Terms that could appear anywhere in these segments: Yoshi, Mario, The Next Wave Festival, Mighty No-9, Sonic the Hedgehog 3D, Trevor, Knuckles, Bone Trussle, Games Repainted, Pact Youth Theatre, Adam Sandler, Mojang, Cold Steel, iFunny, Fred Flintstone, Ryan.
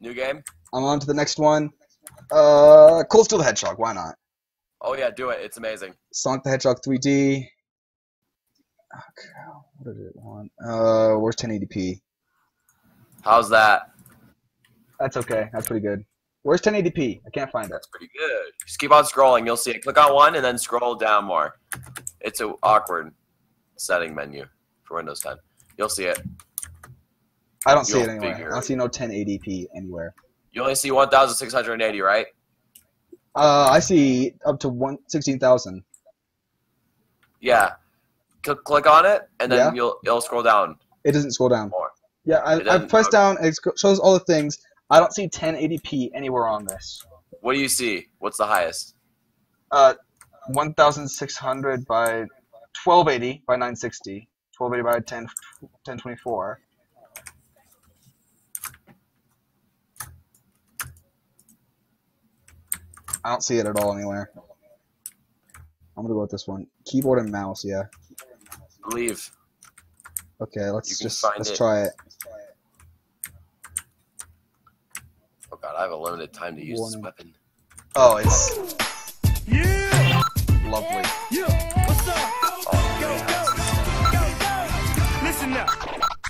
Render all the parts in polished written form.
New game? I'm on to the next one. Cold Steel the Hedgehog, why not? Oh yeah, do it. It's amazing. Sonic the Hedgehog 3D. Oh, cow. What did it want? Where's 1080p? How's that? That's okay. That's pretty good. Where's 1080p? I can't find it. That's pretty good. Just keep on scrolling. You'll see it. Click on one and then scroll down more. It's an awkward setting menu for Windows 10. You'll see it. I don't see it anywhere. I don't see no 1080p anywhere. You only see 1,680, right? I see up to 16,000. Yeah. Click on it, and then it'll scroll down. It doesn't scroll down. More. Yeah, I pressed down, and it shows all the things. I don't see 1080p anywhere on this. What do you see? What's the highest? 1,600 by 1280 by 960. 1280 by 1024. I don't see it at all anywhere. I'm going to go with this one. Keyboard and mouse, yeah. Leave. Okay, let's try it. Oh god, I have a limited time to use this weapon. Oh, it's lovely. Yeah. What's up? Oh, go, go, go, go, go. Listen up.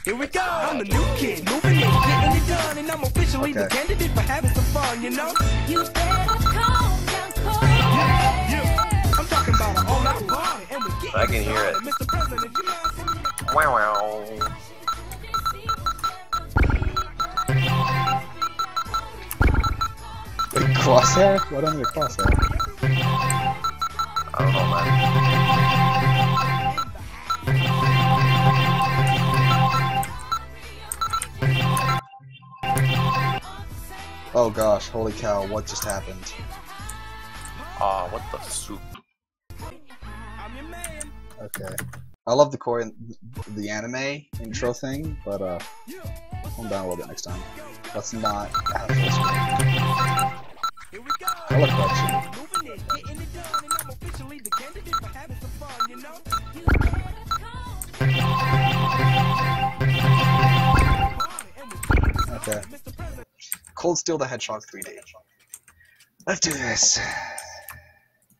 Here we go. I'm the new kid, moving in, getting it done, and I'm officially the candidate for having some fun, you know? You better come down cold. Yeah. I'm talking about an all-out party, and we're getting I can hear it. Mr. President, you know. Wow. Crosshair? Why don't you crosshair? I don't know, man. Oh gosh, holy cow, what just happened? Aw, what the soup? I'm your man. Okay. I love the core in the anime intro thing, but I'm down a little bit next time. Let's not have this one. I like that shit. Okay. Cold Steel the Hedgehog 3D. Let's do this.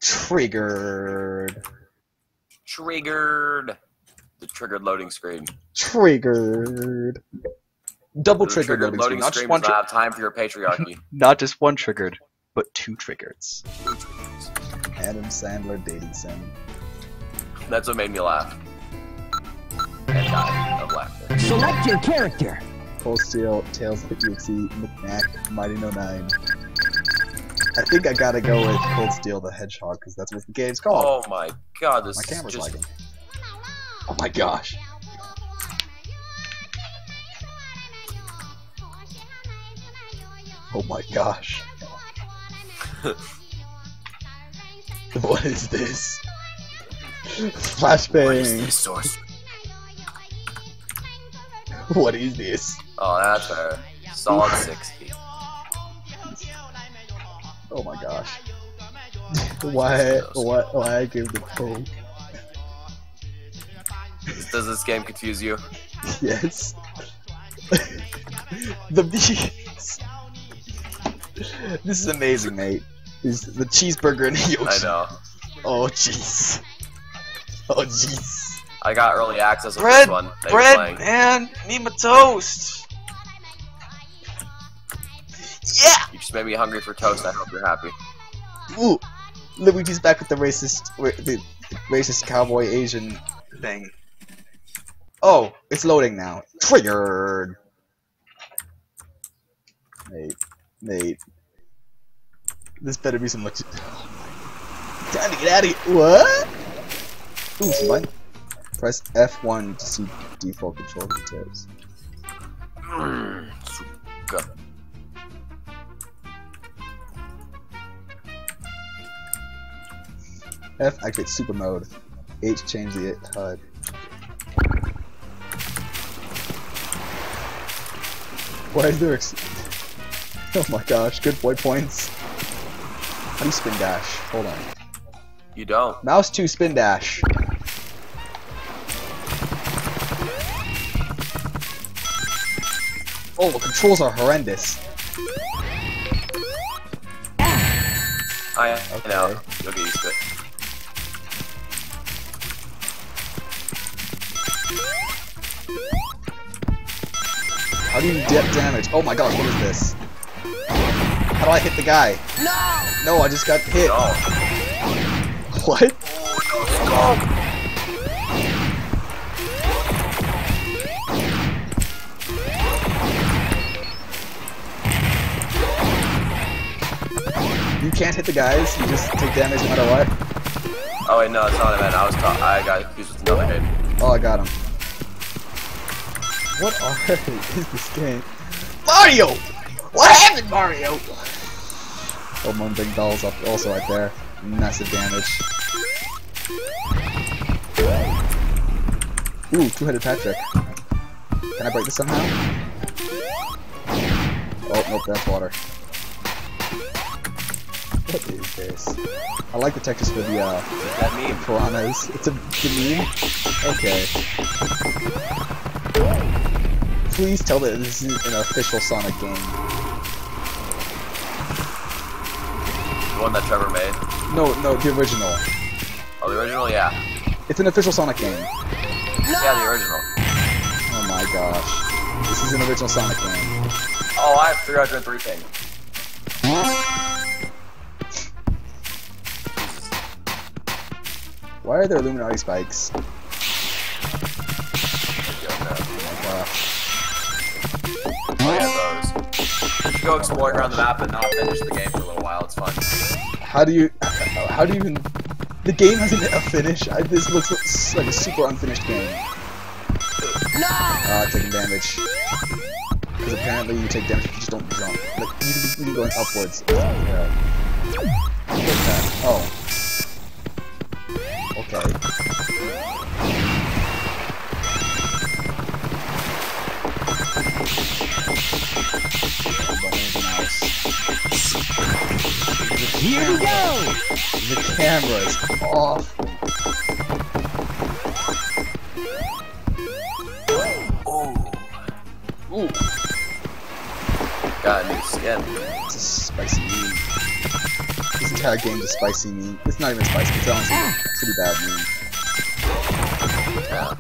Triggered. Triggered. The triggered loading screen. Triggered. Double triggered loading screen. Not just one trigger. Not time for your patriarchy. Not just one triggered, but two triggers. Adam Sandler dating sim. That's what made me laugh. And die of laughter. Select your character. Cold Steel, Tales of the Gypsy, McNack, Mighty No-9. I think I gotta go with Cold Steel the Hedgehog because that's what the game's called. Oh my god, this is lagging. Oh my gosh. Oh my gosh. What is this? Flashbang. What is this sorcery? What is this? Oh, that's a solid 60. Oh my gosh. Why I gave the code? Does this game confuse you? Yes. This is amazing, mate. This is the cheeseburger and Yoshi. I know. Oh jeez. Oh jeez. I got early access with this one. Bread, man! Need my toast! Yeah! You just made me hungry for toast. I hope you're happy. Ooh! Luigi's back with the racist cowboy Asian thing. Oh, it's loading now. Triggered! Mate. This better be some legit. Oh my. Time to get out of here. What? Ooh, somebody. Press F1 to see default control details. Suka. F activate super mode. H change the HUD. Why is there oh my gosh, good boy points. How do you spin dash? Hold on. You don't. Mouse 2 spin dash. Oh, the controls are horrendous. Oh yeah, okay. No, you'll get used to it. How do you get damage? Oh my gosh, what is this? How do I hit the guy? No! No, I just got hit. No. What? Oh, no. You can't hit the guys, you just take damage no matter what. Oh wait, no, it's not a man. I got confused with another hit. Oh, I got him. What on earth is this game? Mario! What happened, Mario? Oh, my big doll's up also right there. Massive damage. Ooh, two-headed Patrick. Can I break this somehow? Oh, nope, that's water. What is this? I like the textures for the piranhas. It's a meme? Okay. Please tell that this isn't an official Sonic game. The one that Trevor made? No, the original. Oh, the original, yeah. It's an official Sonic game. Yeah, the original. Oh my gosh. This is an original Sonic game. Oh, I have 303 ping. Why are there Illuminati spikes? Oh my gosh. I have those. You should go explore around the map and not finish the game for a little while, it's fun. How do you even... The game hasn't a finish? This looks like a super unfinished game. No! Taking damage. Because apparently you take damage if you just don't jump. Like, you can go upwards. Oh. Okay. Here we go! The camera is off. Ooh. Ooh. Got a new skin. It's a spicy meat. This entire game is spicy meat. It's not even spicy, it's honestly pretty bad meat. Yeah.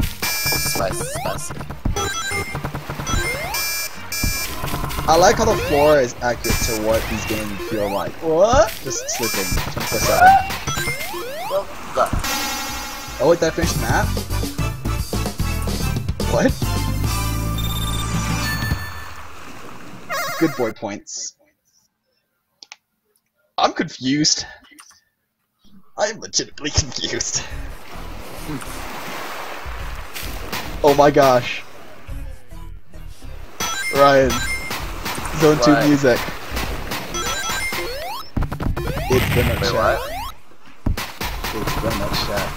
Spicy, spicy. I like how the floor is accurate to what these games feel like. What? Just slipping. 24/7. Oh wait, did I finish the map? What? Good boy points. I'm confused. I'm legitimately confused. Oh my gosh. Ryan. Zone 2 music. It's the nut shack. It's the nut shack.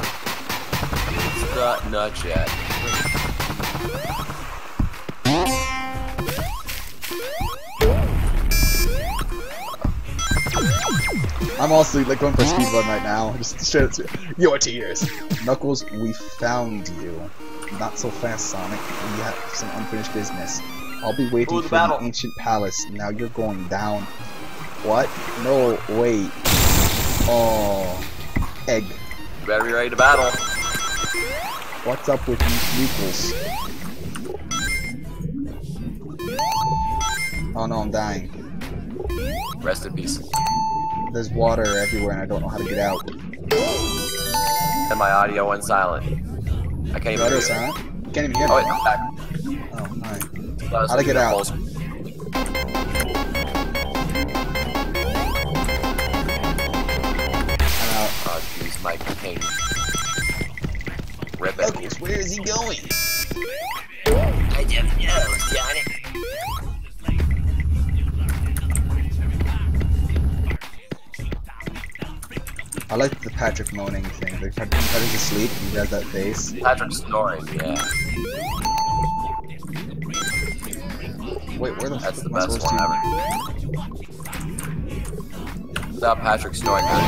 It's the nut shack. I'm also like going for a speedrun right now. Just straight up to your tears. Knuckles, we found you. Not so fast, Sonic. We have some unfinished business. I'll be waiting for the ancient palace. Now you're going down. What? No, wait. Oh, egg. You better be ready to battle. What's up with these equals? Oh no, I'm dying. Rest in peace. There's water everywhere and I don't know how to get out. And my audio went silent. I can't even hear you. You can't even hear me. Oh wait, I'm back. Oh, alright. How to get out? Pulse. I'm out. Oh jeez, my pain. Rip it. Knuckles, where is he going? I don't know, Sonic. I like the Patrick moaning thing. The Patrick's asleep and he has that face. Patrick snoring, yeah. Wait, where the fuck am I supposed to? That's the best one ever. Without Patrick snoring, how do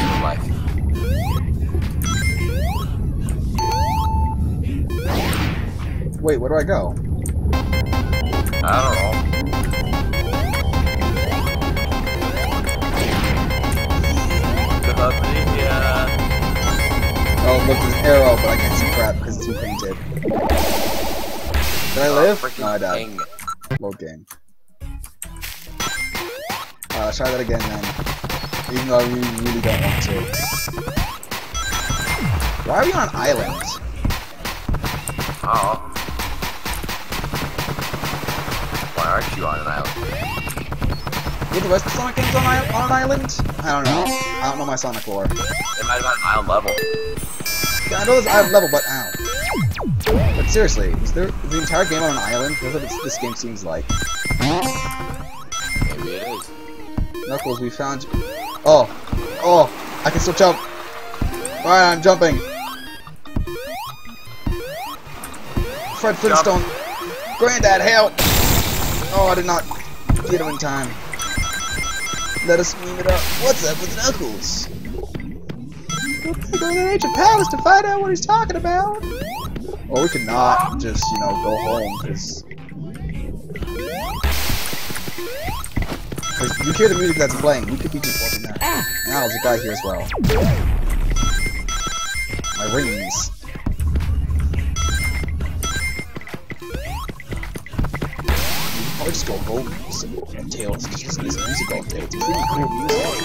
you live life? Wait, where do I go? I don't know. arrow, but I can't see crap because it's repainted. Did I live? No, I died. Load game. Let's try that again then. Even though I really don't want to. Why are we on an island? Oh. Why aren't you on an island? Were the rest of Sonic games on an island? I don't know. I don't know my Sonic lore. It might have been an island level. Yeah, I know there's an island level, but ow. But seriously, is there the entire game on an island? That's what this game seems like. Maybe it is. Knuckles, we found you. Oh. Oh. I can still jump. Alright, I'm jumping. Fred Flintstone. Jump. Granddad, help! Oh, I did not get him in time. Let us meme it up. What's up with Knuckles? We're going to the ancient palace to find out what he's talking about. Or we could not just, you know, go home, because... you hear the music that's playing, we could be just walking there. Now there's a guy here as well. My rings. I'll just go home and tail and just listen to this music all day. It's pretty cool music.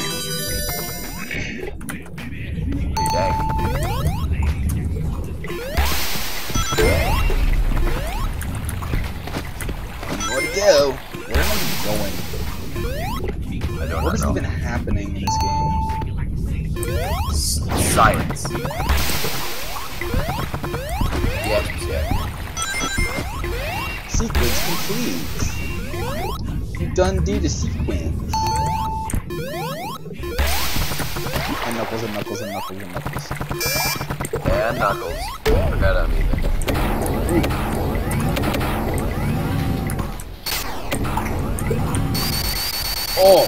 Are you back? Where to go? Where am I going? I don't know. What is even happening in this game? Science. Yeah. Sequence complete. You done did the sequence. And Knuckles and Knuckles and Knuckles and Knuckles. And Knuckles. Forgot I'm even. Oh,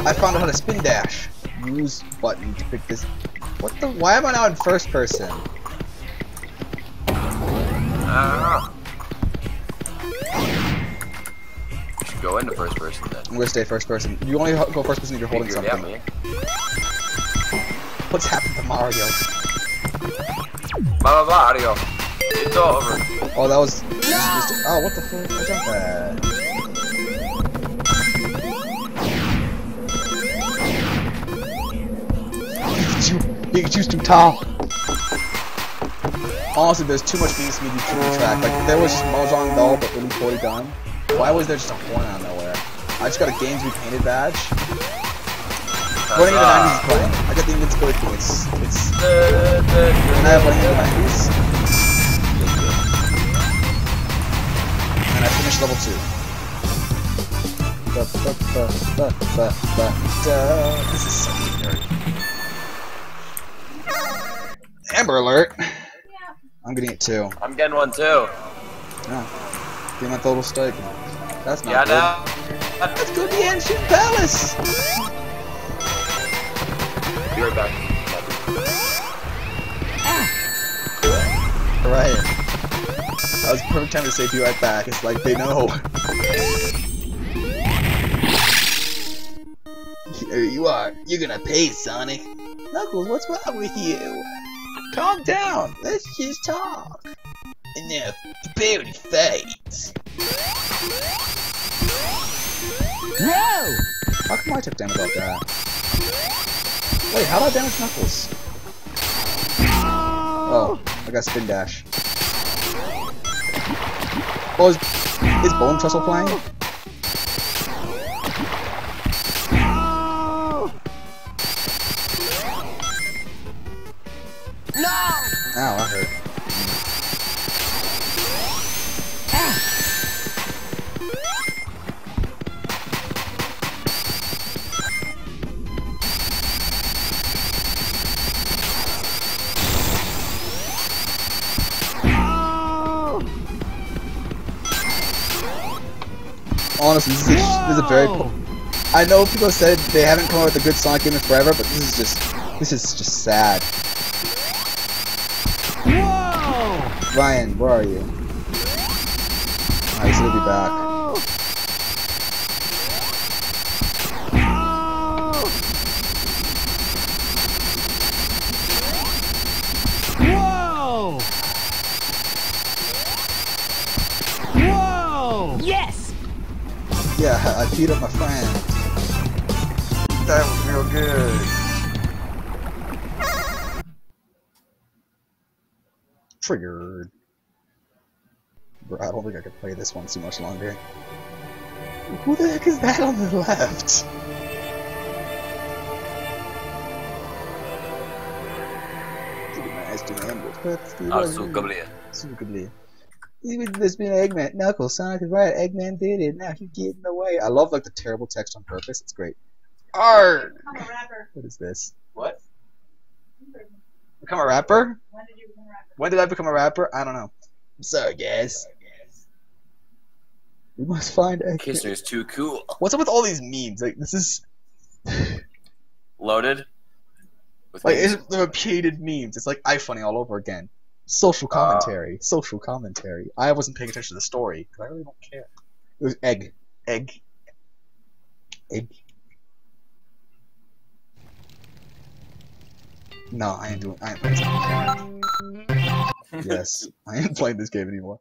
I found out how to spin dash. Use button to pick this. What the? Why am I now in first person? I don't know. You should go into first person then. I'm gonna stay first person. You only go first person if you're holding something. Yeah, what's happened to Mario? Mario, it's over. Oh, that was. Oh, what the fuck? I jumped that. Pikachu's too tall. Honestly, there's too much beats to be through the track. Like, there was just Mojang Doll, but really poorly done. Why was there just a horn out of nowhere? I just got a Games Repainted badge. Running in the 90s is playing. I got the invincibility points. It's... and I have running in the 90s. And I finished level 2. This is so weird. Amber alert! Yeah. I'm getting it too. I'm getting one too. Yeah. Getting my total stake. That's not good. No. Let's go to the ancient palace! Be right back. Alright. That was the perfect time to say be right back. It's like they know. Here you are. You're gonna pay, Sonic. Knuckles, what's wrong with you? Calm down! Let's just talk! Enough beauty fades! No! How come I took damage off that? Wait, how do I damage Knuckles? No! Oh, I got spin dash. Oh, is Bone Trussle playing? No! Ow, I hurt. No! Honestly, this is a very... I know people said they haven't come out with a good Sonic game in forever, but this is just sad. Ryan, where are you? I said he'll be back. Whoa! Yeah, I beat up my friend. That was real good. Triggered. I don't think I could play this one too much longer. Who the heck is that on the left? Oh, so good. There's been an Eggman. Knuckles, Sonic is right. Eggman did it. Now he's getting away. I love like the terrible text on purpose. It's great. Arrgh! Become a rapper. What is this? What? Become a rapper? When did you become a rapper? When did I become a rapper? I don't know. I'm sorry, guys. We must find Eggman. Kisser is too cool. What's up with all these memes? Like, this is. Loaded? Like, it's repeated memes. It's like iFunny all over again. Social commentary. Social commentary. I wasn't paying attention to the story, because I really don't care. It was egg. Egg. Egg. No, I ain't playing this game anymore. Yes, I ain't playing this game anymore.